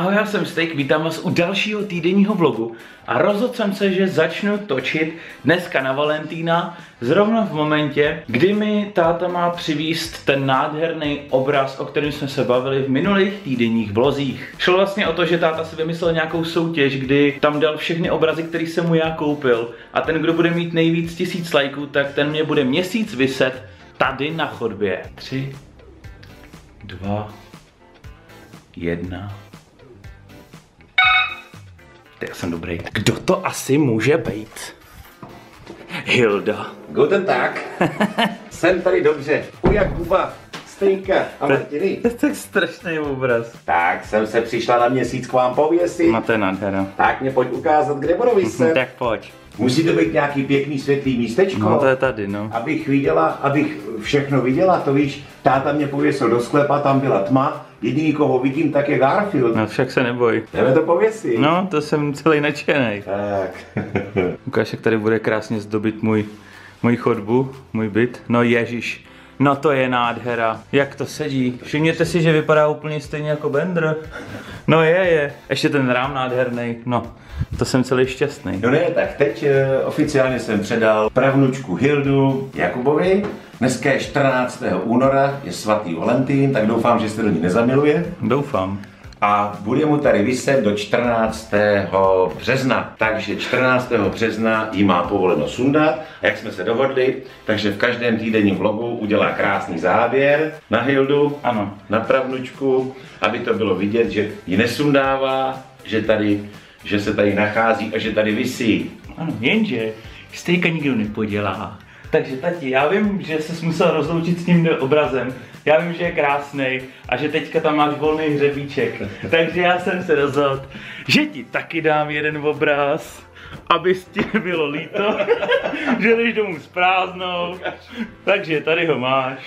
Ahoj, já jsem Stejk, vítám vás u dalšího týdenního vlogu a rozhodl jsem se, že začnu točit dneska na Valentína zrovna v momentě, kdy mi táta má přivést ten nádherný obraz, o kterém jsme se bavili v minulých týdenních vlozích. Šlo vlastně o to, že táta si vymyslel nějakou soutěž, kdy tam dal všechny obrazy, které jsem mu já koupil, a ten, kdo bude mít nejvíc 1000 lajků, tak ten mě bude měsíc viset tady na chodbě. 3, 2, 1... Já jsem dobrý. Kdo to asi může být? Hilda. Guten Tag. Jsem tady dobře. U Jakuba, Stejka a Martiny. To je tak strašný obraz. Tak jsem se přišla na měsíc k vám pověsit. Máte nádhera. Tak mě pojď ukázat, kde budu vyset. Tak pojď. Musí to být nějaký pěkný světlý místečko. No to je tady, no. Abych všechno viděla, to víš. Táta mě pověsil do sklepa, tam byla tma. Jediný, koho vidím, tak je Garfield. No však se neboj. Jdeme to pověsit. No, to jsem celý nadšenej. Tak. Ukáž, jak tady bude krásně zdobit můj chodbu, můj byt. No ježiš, no to je nádhera. Jak to sedí. Všimněte si, že vypadá úplně stejně jako Bender. No je. Ještě ten rám nádherný. No, to jsem celý šťastný. No ne, tak teď oficiálně jsem předal pravnučku Hildu Jakubovi. Dneska je 14. února, je svatý Valentín, tak doufám, že se do ní nezamiluje. Doufám. A bude mu tady viset do 14. března. Takže 14. března jí má povoleno sundat. A jak jsme se dohodli, takže v každém týdenním vlogu udělá krásný záběr na Hildu, ano, na pravnučku, aby to bylo vidět, že ji nesundává, že se tady nachází a že tady visí. Ano, jenže Stejka nikdo nepodělá. Takže tati, já vím, že jsi musel rozloučit s tím obrazem, já vím, že je krásný a že teďka tam máš volný hřebíček, takže já jsem se rozhodl, že ti taky dám jeden obraz, aby ti bylo líto, že jdeš domů s prázdnou, takže tady ho máš.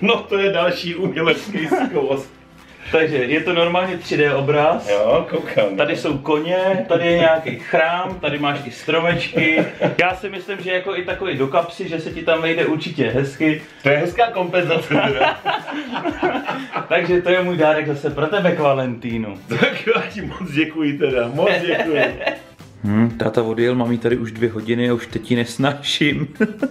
No to je další umělecký zkoušek. Takže je to normálně 3D obraz, jo, koukám. Tady jsou koně, tady je nějaký chrám, tady máš i stromečky. Já si myslím, že jako i takový do kapsy, že se ti tam vejde určitě hezky. To je hezká kompenzace. Takže to je můj dárek zase pro tebe k Valentínu. Tak já ti moc děkuji teda, moc děkuji. Táta odjel, mám jí tady už 2 hodiny a už teď ji nesnáším.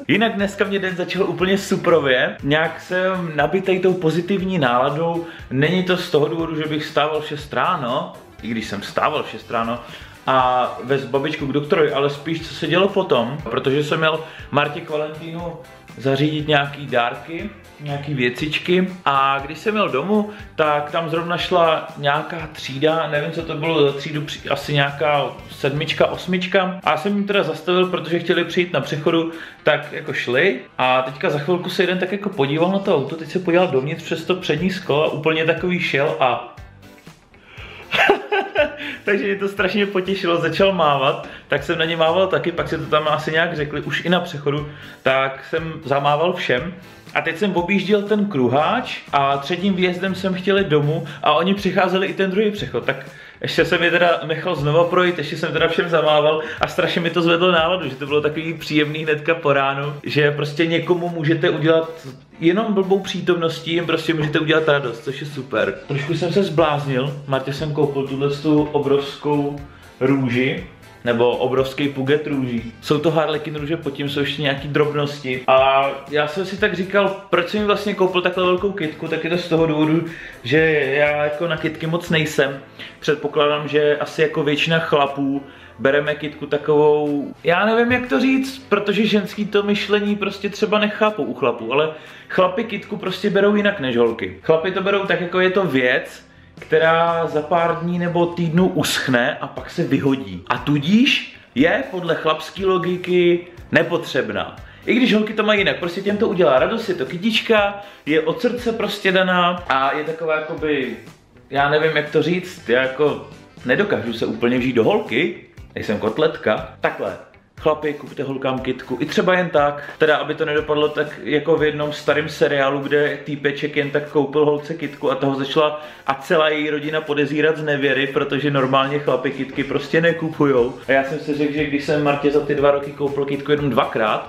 Jinak dneska mě den začal úplně suprově. Nějak jsem nabitej tou pozitivní náladou. Není to z toho důvodu, že bych stával 6 ráno, i když jsem stával 6 ráno, a vez babičku k doktorovi, ale spíš co se dělo potom, protože jsem měl Martě k Valentínu zařídit nějaký dárky, nějaký věcičky, a když jsem jel domů, tak tam zrovna šla nějaká třída, nevím, co to bylo za třídu, asi nějaká 7, 8, a já jsem jim teda zastavil, protože chtěli přijít na přechodu, tak jako šli, a teďka za chvilku se jeden tak jako podíval na to auto, teď se podíval dovnitř přes to přední sklo a úplně takový šel a takže mě to strašně potěšilo, začal mávat, tak jsem na ně mával taky, pak se to tam asi nějak řekli, už i na přechodu, tak jsem zamával všem. A teď jsem objížděl ten kruháč a třetím výjezdem jsem chtěl jít domů a oni přicházeli i ten druhý přechod, tak ještě jsem je teda nechal znova projít, ještě jsem teda všem zamával a strašně mi to zvedlo náladu, že to bylo takový příjemný hnedka po ránu, že prostě někomu můžete udělat jenom blbou přítomností, jim prostě můžete udělat radost, což je super. Trošku jsem se zbláznil, Martě jsem koupil tuto obrovskou růži, nebo obrovský puget růží. Jsou to harlekin růže, pod tím jsou ještě nějaký drobnosti. A já jsem si tak říkal, proč jsem vlastně koupil takhle velkou kytku, tak je to z toho důvodu, že já jako na kytky moc nejsem. Předpokládám, že asi jako většina chlapů bereme kytku takovou, já nevím jak to říct, protože ženský to myšlení prostě třeba nechápou u chlapů, ale chlapi kytku prostě berou jinak než holky. Chlapi to berou tak, jako je to věc, která za pár dní nebo týdnů uschne a pak se vyhodí. A tudíž je podle chlapské logiky nepotřebná. I když holky to mají jinak, prostě těm to udělá radost, je to kytička, je od srdce prostě daná a je taková jakoby, já nevím jak to říct, já jako nedokážu se úplně vžít do holky, nejsem kotletka, takhle. Chlapi, kupte holkám kytku, i třeba jen tak, teda aby to nedopadlo tak jako v jednom starém seriálu, kde týpeček jen tak koupil holce kytku a toho začala a celá její rodina podezírat z nevěry, protože normálně chlapi kytky prostě nekupujou. A já jsem si řekl, že když jsem Martě za ty 2 roky koupil kytku jenom 2krát,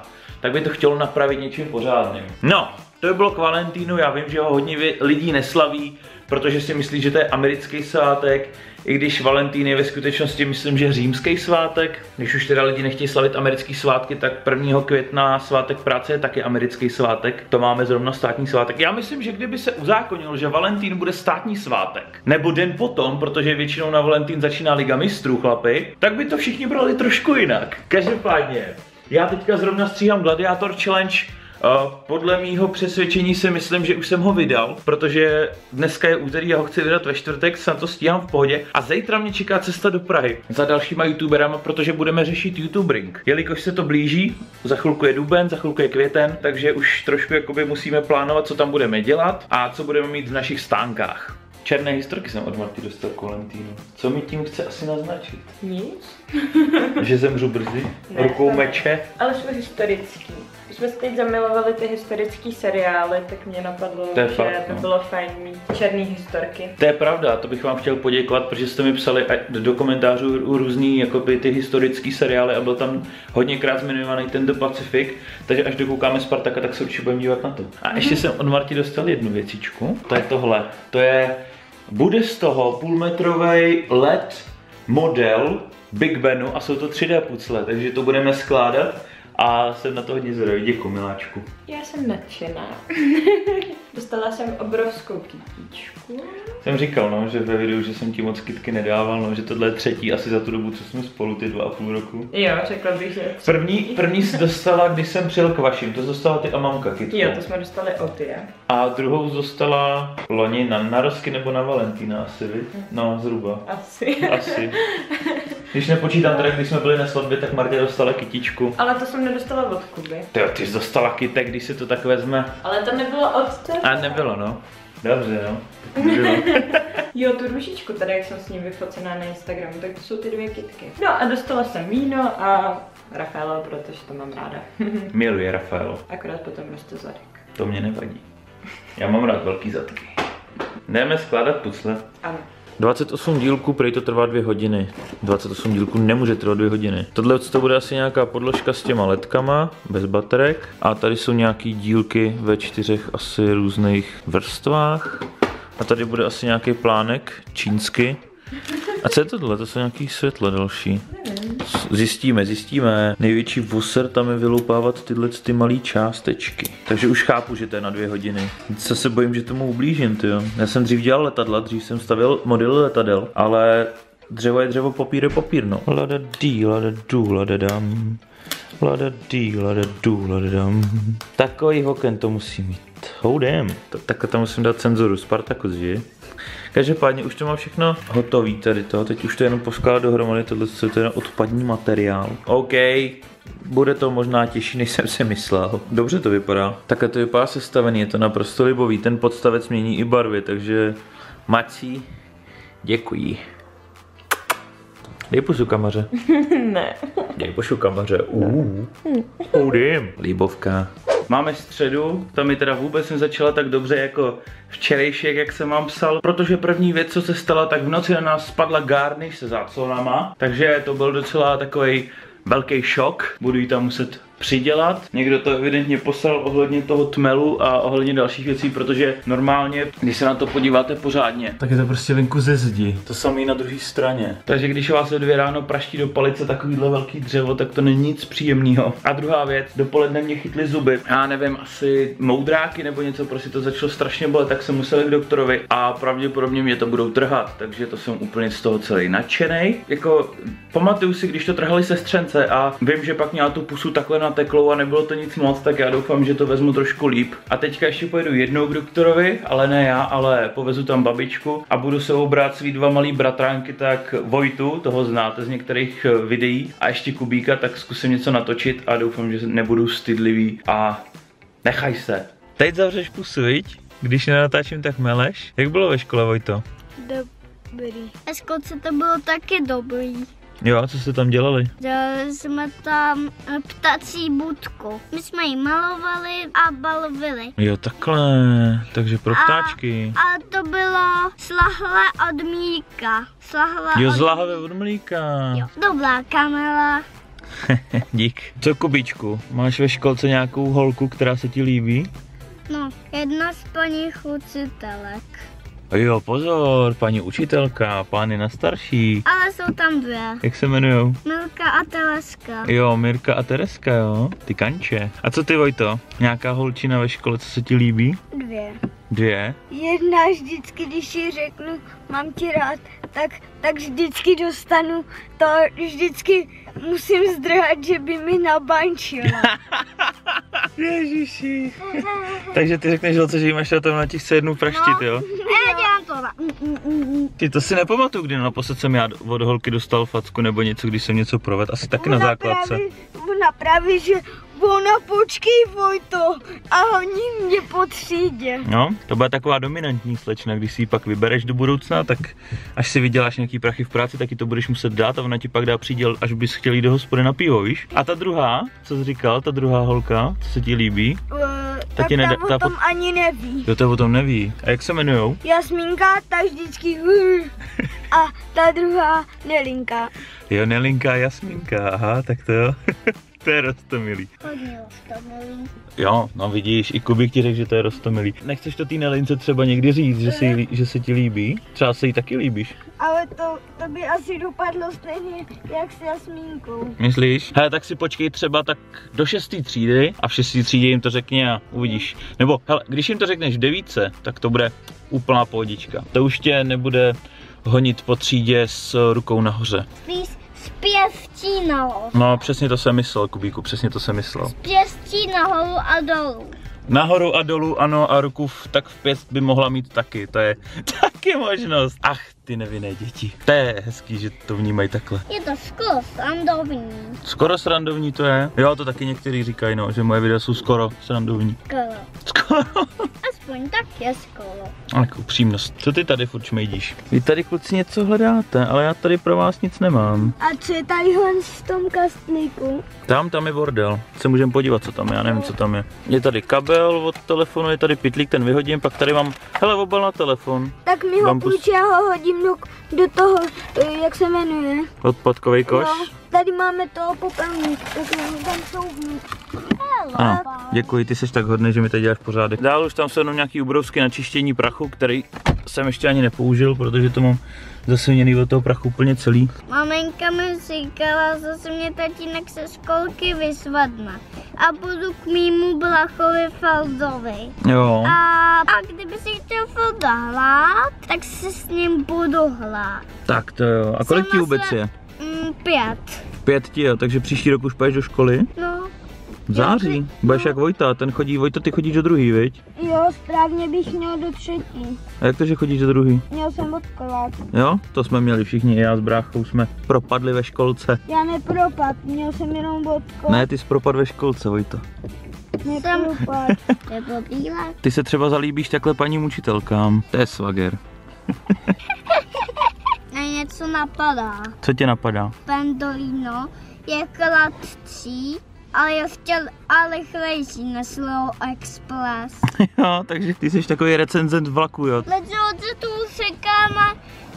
tak by to chtělo napravit něčím pořádným. No, to by bylo k Valentínu, já vím, že ho hodně lidí neslaví, protože si myslí, že to je americký svátek, i když Valentín je ve skutečnosti, myslím, že římský svátek. Když už teda lidi nechtějí slavit americký svátky, tak 1. května svátek práce je taky americký svátek. To máme zrovna státní svátek. Já myslím, že kdyby se uzákonil, že Valentín bude státní svátek, nebo den potom, protože většinou na Valentín začíná Liga mistrů, chlapi, tak by to všichni brali trošku jinak. Každopádně, já teďka zrovna stříhám Gladiator Challenge. Podle mýho přesvědčení si myslím, že už jsem ho vydal, protože dneska je úterý, já ho chci vydat ve čtvrtek, snad to stíhám v pohodě. A zítra mě čeká cesta do Prahy za dalšíma youtuberama, protože budeme řešit YouTubering. Jelikož se to blíží, za chvilku je duben, za chvilku je květen, takže už trošku jakoby musíme plánovat, co tam budeme dělat a co budeme mít v našich stánkách. Černé historky jsem od Marty dostal kolem týmu. Co mi tím chce asi naznačit? Nic. Že zemřu brzy? Ne, rukou meče? Ale jsme historický. Když jsme se teď zamilovali ty historické seriály, tak mě napadlo, že fakt, to bylo fajn mít černé historky. To je pravda, to bych vám chtěl poděkovat, protože jste mi psali do komentářů různý jakoby, ty historické seriály a byl tam hodněkrát zmiňovaný ten Pacifik, takže až dokoukáme Spartaka, tak se určitě budeme dívat na to. A ještě jsem od Marti dostal jednu věcičku, to je tohle, to je, bude z toho půlmetrový LED model Big Benu a jsou to 3D pucle, takže to budeme skládat. A jsem na to hodně zvědavý, děkuji miláčku. Já jsem nadšená. Dostala jsem obrovskou kytičku. Jsem říkal, no, že ve videu, že jsem ti moc kytky nedával, no, že tohle je třetí asi za tu dobu, co jsme spolu, ty 2,5 roku. Jo, řekla bych, že první jsi dostala, když jsem přijel k vašim, to dostala ty a mamka kytku. Jo, to jsme dostali od je. A druhou dostala loni na narozky nebo na Valentína asi, víc? No, zhruba. Asi. Když nepočítám teda, když jsme byli na svatbě, tak Martě dostala kytičku. Ale to jsem nedostala od Kuby. Ty jsi dostala kytek, když si to tak vezme. Ale to nebylo od tebe. A nebylo, no. Dobře, no. Jo, tu rušičku tady, jak jsem s ním vyfocená na Instagramu, tak to jsou ty dvě kytky. No a dostala jsem Mino a Rafaelo, protože to mám ráda. Miluje Rafaelo. Akorát potom roste zadek. To mě nevadí. Já mám rád velký zadky. Jdeme skládat pucle. Ano. 28 dílků, prej to trvá 2 hodiny. 28 dílků nemůže trvat 2 hodiny. Tohle to bude asi nějaká podložka s těma ledkama, bez baterek. A tady jsou nějaký dílky ve 4 asi různých vrstvách. A tady bude asi nějaký plánek, čínsky. A co je tohle? To jsou nějaký světla další. Zjistíme. Největší voser tam je vyloupávat tyhle ty malé částečky. Takže už chápu, že to je na 2 hodiny. Co se bojím, že tomu ublížím, tyjo. Já jsem dřív dělal letadla, dřív jsem stavěl modely letadel, ale dřevo je dřevo, papír je papír, no. Ladadí, ladadů, ladadám. Ladadí, ladadů, ladadám. Takový hoken to musí mít. Houdem. Takhle tam musím dát cenzoru, Spartakus, že? Každopádně už to mám všechno hotový tady to, teď už to jenom poskládat dohromady, tohle je to odpadní materiál. OK, bude to možná těžší, než jsem si myslel. Dobře to vypadá. Takhle to vypadá sestavený, je to naprosto libový, ten podstavec mění i barvy, takže Mací, děkuji. Dej pusu, kamaře. Ne. Dej pusu, kamaře. Houdím. Líbovka. Máme středu, tam mi teda vůbec nezačala tak dobře jako včerejšek, jak jsem vám psal, protože první věc, co se stala, tak v noci na nás spadla gárniš se záclonama, takže to byl docela takový velký šok, budu ji tam muset přidělat. Někdo to evidentně poslal ohledně toho tmelu a ohledně dalších věcí, protože normálně, když se na to podíváte pořádně, tak je to prostě venku ze zdi. To samé na druhé straně. Takže když vás ve 2 ráno praští do palice takovýhle velký dřevo, tak to není nic příjemného. A druhá věc, dopoledne mě chytly zuby. Já nevím, asi moudráky nebo něco, prostě to začalo strašně bolet, tak jsem musel jít k doktorovi a pravděpodobně mě to budou trhat, takže to jsem úplně z toho celý nadšenej. Jako pamatuju si, když to trhali sestřence a vím, že pak měla tu pusu takhle nateklou a nebylo to nic moc, tak já doufám, že to vezmu trošku líp. A teďka ještě pojedu jednou k doktorovi, ale ne já, ale povezu tam babičku a budu se brát svý 2 malý bratránky, tak Vojtu, toho znáte z některých videí, a ještě Kubíka, tak zkusím něco natočit a doufám, že nebudu stydlivý a nechaj se. Teď zavřeš pusu, viď? Když nenatáčím, tak meleš. Jak bylo ve škole, Vojto? Dobrý. A školce to bylo taky dobrý. Jo, co jste tam dělali? Dělali jsme tam ptací budku. My jsme ji malovali a balovili. Jo, takhle. Takže pro ptáčky. A to bylo z lahve od mlíka. Jo, z lahve od mlíka. Jo, to byla kamera. Dík. Co Kubíčku, máš ve školce nějakou holku, která se ti líbí? No, jedna z paních učitelek. Jo, pozor, paní učitelka, pán je na starší. Ale jsou tam dvě. Jak se jmenujou? Mirka a Terezka. Jo, Mirka a Terezka, jo, ty kanče. A co ty, Vojto, nějaká holčina ve škole, co se ti líbí? Dvě. Dvě? Jedna vždycky, když jí řeknu, mám ti rád, tak vždycky dostanu to, vždycky musím zdrhat, že by mi nabančila. Ježiši. Takže ty řekneš holce, že jí máš rád, tam na těch se jednou praštit, no. Jo? Ty to si nepamatuju, kdy naposled jsem já od holky dostal facku nebo něco, když jsem něco provedl, asi taky na základce. Ona právě, že ona počkej Vojto a oni mě po třídě. No, to byla taková dominantní slečna, když si ji pak vybereš do budoucna, tak až si vyděláš nějaký prachy v práci, tak ji to budeš muset dát a ona ti pak dá příděl, až bys chtěl jít do hospody na pivo, víš? A ta druhá, co jsi říkal, ta druhá holka, co se ti líbí? Tak ta o tom ani neví. Jo, ta o tom neví. A jak se jmenujou? Jasmínka, ta vždycky a ta druhá Nelinka. Jo, Nelinka a Jasmínka, aha, tak to jo. To je roztomilý. Hodně roztomilý. Jo, no vidíš, i Kubík ti řekl, že to je roztomilý. Nechceš to té Nelince třeba někdy říct, že se ti líbí? Třeba se jí taky líbíš. Ale to by asi dopadlo stejně, jak s Jasmínkou. Myslíš? Hele, tak si počkej třeba tak do 6. třídy a v 6. třídě jim to řekni a uvidíš. Nebo, hele, když jim to řekneš v 9, tak to bude úplná pohodička. To už tě nebude honit po třídě s rukou nahoře. Pěstí nahoru. No přesně to jsem myslel, Kubíku, přesně to jsem myslel. Pěstí nahoru a dolů. Nahoru a dolů, ano, a ruku tak v pěst by mohla mít taky, to je taky možnost. Ach, ty nevinné děti. To je hezký, že to vnímají takhle. Je to skoro srandovní. Skoro srandovní to je? Jo, to taky někteří říkají, no, že moje videa jsou skoro srandovní. Skoro. Skoro. Aspoň tak je skoro. Tak upřímnost. Co ty tady furt šmejdíš? Vy tady kluci něco hledáte, ale já tady pro vás nic nemám. A co je tady v tom kastlíku? Tam je bordel. Se můžeme podívat, co tam je, já nevím, co tam je. Je tady kabel od telefonu, je tady pytlík, ten vyhodím, pak tady mám, hele, obal na telefon. Tak mi ho půjč, já ho hodím do toho, jak se jmenuje? Odpadkový koš? No, tady máme toho popelník, tam jsou ano, děkuji, ty jsi tak hodný, že mi tady děláš pořádek. Dál už tam jsou jenom nějaký ubrovsky na čištění prachu, který jsem ještě ani nepoužil, protože to mám zasilněný od toho prachu úplně celý. Maminka mi říkala, zase mě tatínek se školky vysvadne a budu k mýmu brachovi Feldovi. Jo. A kdyby si chtěl Felda hrát, tak se s ním budu hrát. Tak to jo. A kolik ti vůbec je? 5. 5 ti jo, takže příští rok už půjdeš do školy? No. V září? Budeš jak Vojta, ten chodí, Vojto, ty chodíš do druhý, viď? Jo, správně bych měl do 3. A jak to, že chodíš do druhý? Měl jsem odklad. Jo, to jsme měli všichni, já s bráchou jsme propadli ve školce. Já nepropad, měl jsem jenom odklad. Ne, ty jsi propad ve školce, Vojto. Nepropad. Ty se třeba zalíbíš takhle paním učitelkám, to je svager. A něco napadá. Co tě napadá? Pendolino je kladčí. Ale já chtěl ale rychlejší na Slow Express. Jo, takže ty jsi takový recenzent vlaku, jo? Takže tu říkáme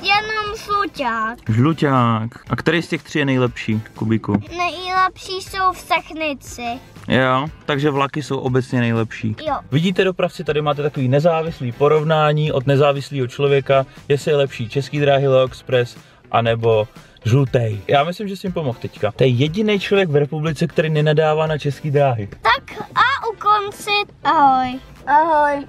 jenom žluťák. Žluťák. A který z těch 3 je nejlepší, Kubíku? Nejlepší jsou v technici. Jo, takže vlaky jsou obecně nejlepší. Jo. Vidíte, dopravci, tady máte takový nezávislý porovnání od nezávislého člověka, jestli je lepší Český dráhy, Leo Express, anebo žlutej. Já myslím, že jsi jim pomohl teďka. To je jediný člověk v republice, který nenadává na České dráhy. Tak a u konce ahoj. Ahoj.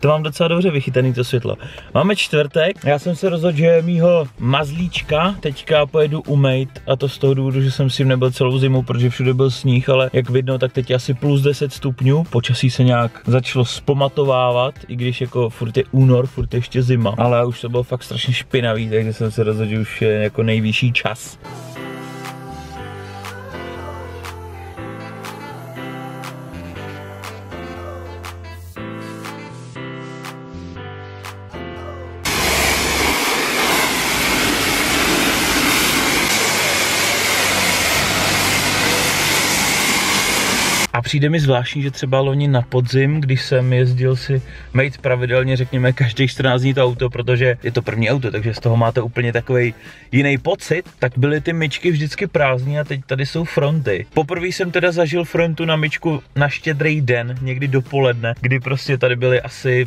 To mám docela dobře vychytaný to světlo. Máme čtvrtek, já jsem se rozhodl, že mýho mazlíčka teďka pojedu umejt a to z toho důvodu, že jsem si nebyl celou zimu, protože všude byl sníh, ale jak vidno, tak teď asi plus 10 stupňů, počasí se nějak začalo zpomatovávat, i když jako furt je únor, furt je ještě zima, ale už to bylo fakt strašně špinavý, takže jsem se rozhodl, že už je jako nejvyšší čas. přijde mi zvláštní, že třeba loni na podzim, když jsem jezdil si mít pravidelně, řekněme, každých 14 dní to auto, protože je to první auto, takže z toho máte úplně takový jiný pocit, tak byly ty myčky vždycky prázdné a teď tady jsou fronty. Poprvé jsem teda zažil frontu na myčku na Štědrý den, někdy dopoledne, kdy prostě tady byly asi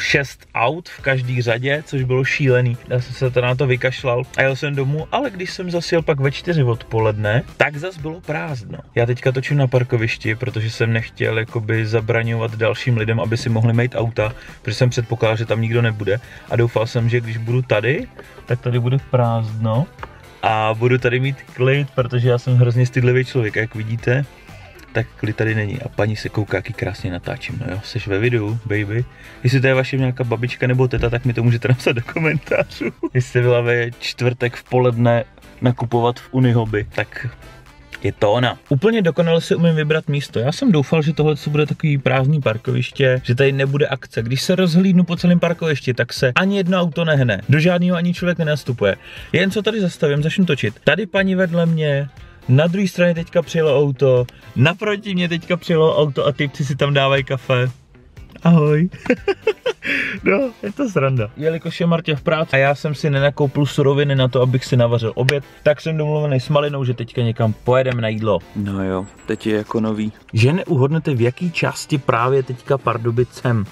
6 aut v každý řadě, což bylo šílený. Já jsem se teda na to vykašlal a jel jsem domů, ale když jsem zasjel pak ve 4 odpoledne, tak zas bylo prázdno. Já teďka točím na parkovišti, protože jsem nechtěl jakoby zabraňovat dalším lidem, aby si mohli mít auta, protože jsem předpokládal, že tam nikdo nebude a doufal jsem, že když budu tady, tak tady bude prázdno a budu tady mít klid, protože já jsem hrozně stydlivý člověk, jak vidíte. Tak klid tady není a paní se kouká, jaký krásně natáčím. No jo, seš ve videu, baby. Jestli to je vaše nějaká babička nebo teta, tak mi to můžete napsat do komentářů. Jestli jste byla ve čtvrtek v poledne nakupovat v Unihoby, tak je to ona. Úplně dokonale si umím vybrat místo. Já jsem doufal, že tohle bude takový prázdný parkoviště, že tady nebude akce. Když se rozhlídnu po celém parkovišti, tak se ani jedno auto nehne. Do žádného ani člověk nenastupuje. Jen co tady zastavím, začnu točit. Tady paní vedle mě. Na druhé straně teďka přijelo auto, naproti mě teďka přijelo auto a typci si tam dávají kafe. Ahoj. No, je to sranda. Jelikož je Martě v práci a já jsem si nenakoupil suroviny na to, abych si navařil oběd, tak jsem domluvený s Malinou, že teďka někam pojedeme na jídlo. No jo, teď je jako nový. Že neuhodnete, v jaký části právě teďka Pardubic jsem.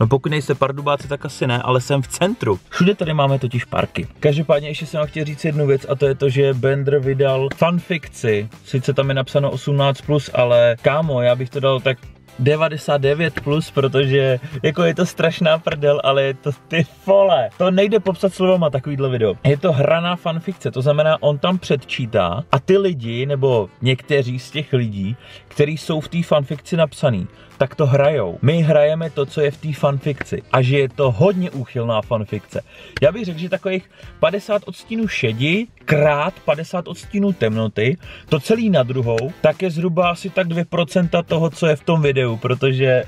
No pokud nejste Pardubáci, tak asi ne, ale jsem v centru. Všude tady máme totiž parky. Každopádně ještě jsem vám chtěl říct jednu věc a to je to, že Bender vydal fanfikci. Sice tam je napsáno 18+, ale kámo, já bych to dal tak 99+, protože jako je to strašná prdel, ale je to ty vole. To nejde popsat slovama takovýhle video. Je to hraná fanfikce, to znamená, on tam předčítá a ty lidi, nebo někteří z těch lidí, kteří jsou v té fanfikci napsaný, tak to hrajou. My hrajeme to, co je v té fanfikci a že je to hodně úchylná fanfikce. Já bych řekl, že takových 50 odstínů šedi krát 50 odstínů temnoty, to celý na druhou, tak je zhruba asi tak 2% toho, co je v tom videu, protože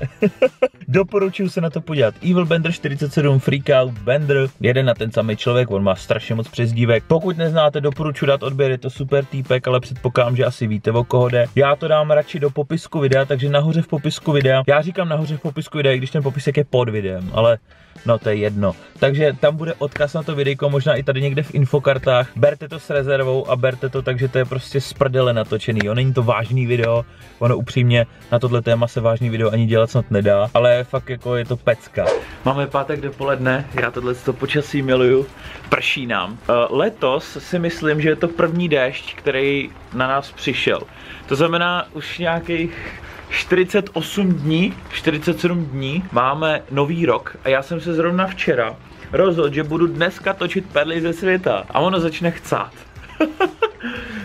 doporučuju se na to podívat. Evil Bender 47, Freak Out Bender, jeden na ten samý člověk, on má strašně moc přezdívek. Pokud neznáte, doporučuji dát odběr, je to super týpek, ale předpokládám, že asi víte, o koho jde. Já to dám radši do popisku videa, takže nahoře v popisku videa. Já říkám nahoře v popisku videa, i když ten popisek je pod videem, ale no to je jedno. Takže tam bude odkaz na to videjko, možná i tady někde v infokartách. Berte to s rezervou a berte to, takže to je prostě z prdele natočený. Jo, není to vážný video, ono upřímně na tohle téma se vážný video ani dělat snad nedá, ale fakt jako je to pecka. Máme pátek dopoledne, já tohle počasí miluju, prší nám. Letos si myslím, že je to první déšť, který na nás přišel. To znamená už nějakých 48 dní, 47 dní máme nový rok a já jsem se zrovna včera rozhodl, že budu dneska točit perly ze světa a ono začne chcát.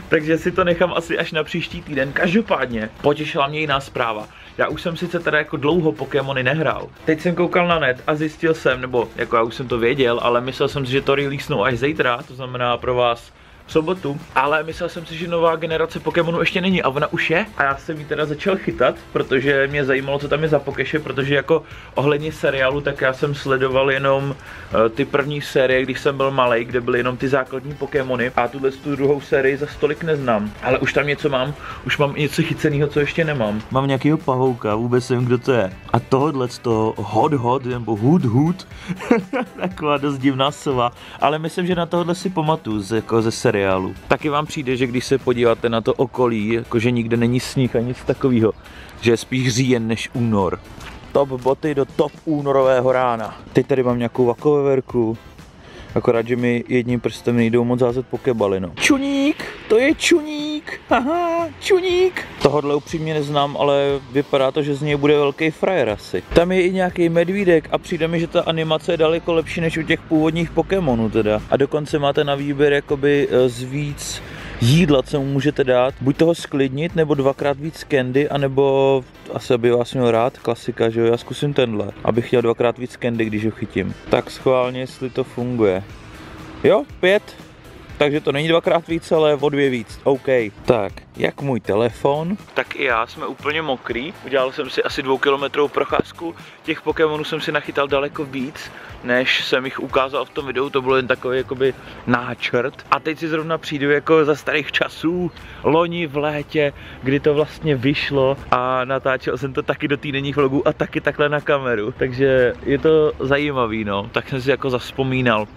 Takže si to nechám asi až na příští týden. Každopádně potěšila mě jiná zpráva. Já už jsem sice teda jako dlouho Pokémony nehrál. Teď jsem koukal na net a zjistil jsem, nebo jako já už jsem to věděl, ale myslel jsem si, že to releasnou až zítra, to znamená pro vás v sobotu, ale myslel jsem si, že nová generace Pokémonů ještě není a ona už je. A já jsem ji teda začal chytat, protože mě zajímalo, co tam je za pokeše, protože jako ohledně seriálu, tak já jsem sledoval jenom ty první série, když jsem byl malej, kde byly jenom ty základní Pokémony a tuhle tu druhou sérii za stolik neznám, ale už tam něco mám, už mám něco chyceného, co ještě nemám. Mám nějakýho pavouka, vůbec nevím, kdo to je. A tohle z toho hod nebo hud, taková dost divná sova, ale myslím, že na tohle si pamatuju jako ze série. Taky vám přijde, že když se podíváte na to okolí, jakože nikde není sníh a nic takového, že je spíš říjen než únor. Top boty do top únorového rána. Teď tady mám nějakou vakoveverku, akorát, že mi jedním prstem nejdou moc házet pokebalinou. Čuník, to je čuník, aha, čuník. Tohle upřímně neznám, ale vypadá to, že z něj bude velký frajer asi. Tam je i nějaký medvídek a přijde mi, že ta animace je daleko lepší než u těch původních Pokémonů teda. A dokonce máte na výběr jakoby z víc jídla, co mu můžete dát. Buď toho sklidnit, nebo dvakrát víc candy, anebo asi by vás měl rád, klasika, že jo, já zkusím tenhle, abych chtěl dvakrát víc candy, když ho chytím. Tak schválně, jestli to funguje. Jo, 5. Takže to není dvakrát víc, ale o dvě víc. OK. Tak, jak můj telefon? Tak i já jsme úplně mokrý. Udělal jsem si asi 2 kilometrovou procházku. Těch Pokémonů jsem si nachytal daleko víc, než jsem jich ukázal v tom videu. To bylo jen takový jakoby náčrt. A teď si zrovna přijdu jako za starých časů, loni v létě, kdy to vlastně vyšlo. A natáčel jsem to taky do týdenních vlogů a taky takhle na kameru. Takže je to zajímavý, no. Tak jsem si jako zavzpomínal.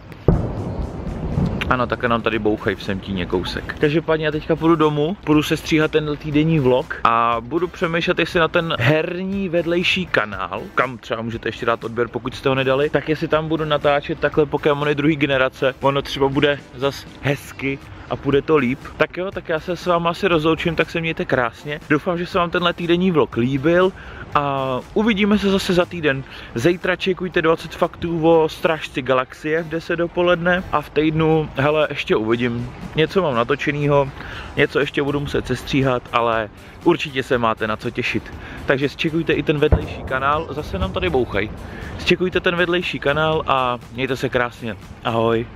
Ano, také nám tady bouchají v semtíně kousek. Každopádně já teďka půjdu domů, půjdu se stříhat ten týdenní vlog a budu přemýšlet, jestli na ten herní vedlejší kanál, kam třeba můžete ještě dát odběr, pokud jste ho nedali, tak jestli tam budu natáčet takhle Pokémony druhé generace. Ono třeba bude zas hezky a půjde to líp. Tak jo, tak já se s váma asi rozloučím, tak se mějte krásně. Doufám, že se vám tenhle týdenní vlog líbil a uvidíme se zase za týden. Zítra čekujte 20 faktů o Strážci Galaxie v 10 dopoledne a v týdnu, hele, ještě uvidím. Něco mám natočenýho, něco ještě budu muset sestříhat, ale určitě se máte na co těšit. Takže zčekujte i ten vedlejší kanál, zase nám tady bouchají. Zčekujte ten vedlejší kanál a mějte se krásně. Ahoj.